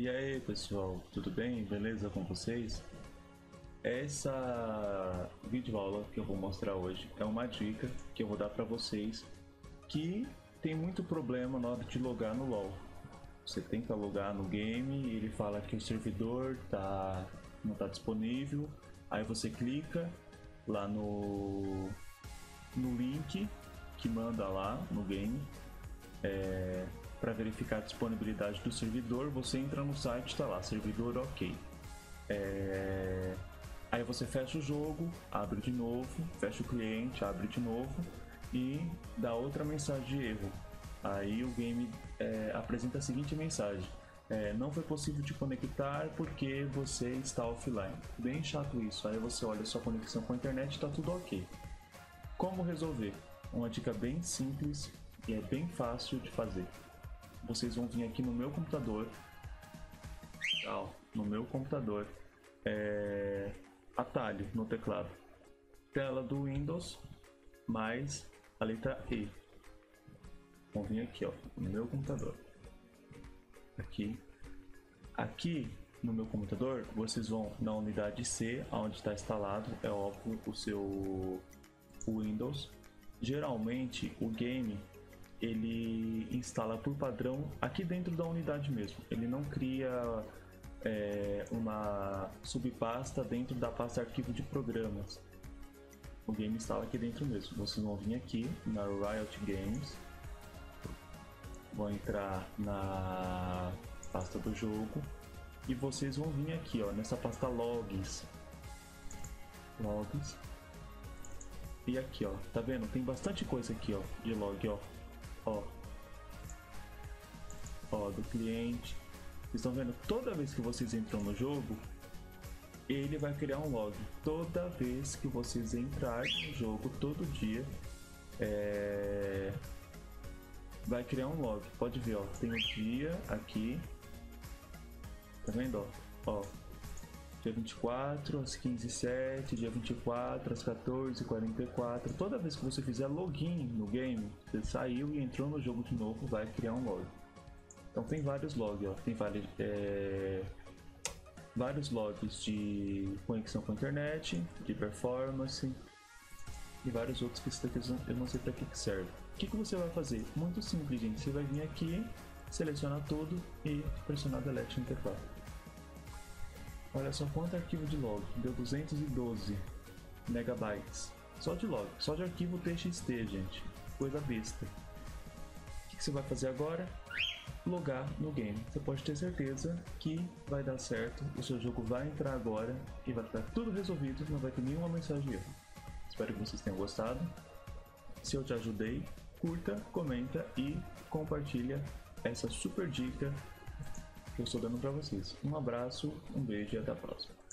E aí pessoal, tudo bem? Beleza com vocês? Essa videoaula que eu vou mostrar hoje é uma dica que eu vou dar para vocês que tem muito problema na hora de logar no LoL. Você tenta logar no game e ele fala que o servidor não tá disponível, aí você clica lá no link que manda lá no game para verificar a disponibilidade do servidor. Você entra no site, está lá, servidor ok. Aí você fecha o jogo, abre de novo, fecha o cliente, abre de novo e dá outra mensagem de erro. Aí o game apresenta a seguinte mensagem: não foi possível te conectar porque você está offline. Bem chato isso. Aí você olha a sua conexão com a internet, está tudo ok. Como resolver? Uma dica bem simples e é bem fácil de fazer. Vocês vão vir aqui no meu computador, atalho no teclado, tela do Windows mais a letra E. Vão vir aqui, ó, no meu computador, aqui no meu computador. Vocês vão na unidade C, onde está instalado, é óbvio, o seu Windows. Geralmente o game ele instala por padrão aqui dentro da unidade mesmo, ele não cria uma subpasta dentro da pasta arquivo de programas. O game instala aqui dentro mesmo. Vocês vão vir aqui na Riot Games, vão entrar na pasta do jogo e vocês vão vir aqui, ó, nessa pasta logs. E aqui, ó, tá vendo? Tem bastante coisa aqui, ó, de log, ó, do cliente. Vocês estão vendo? Toda vez que vocês entram no jogo, ele vai criar um log. Toda vez que vocês entrarem no jogo, todo dia, vai criar um log. Pode ver, ó, tem o dia aqui, tá vendo, ó. Dia 24 às 15h07, dia 24 às 14h44. Toda vez que você fizer login no game, você saiu e entrou no jogo de novo, vai criar um log. Então tem vários logs, ó. Tem vários logs de conexão com a internet, de performance e vários outros que eu não sei para que serve. O que você vai fazer? Muito simples, gente. Você vai vir aqui, selecionar tudo e pressionar Delete no teclado. Olha só quanto arquivo de log, deu 212 megabytes, só de log, só de arquivo TXT, gente, coisa besta. O que você vai fazer agora? Logar no game. Você pode ter certeza que vai dar certo, o seu jogo vai entrar agora e vai estar tudo resolvido, não vai ter nenhuma mensagem de erro. Espero que vocês tenham gostado. Se eu te ajudei, curta, comenta e compartilha essa super dica que eu estou dando para vocês. Um abraço, um beijo e até a próxima.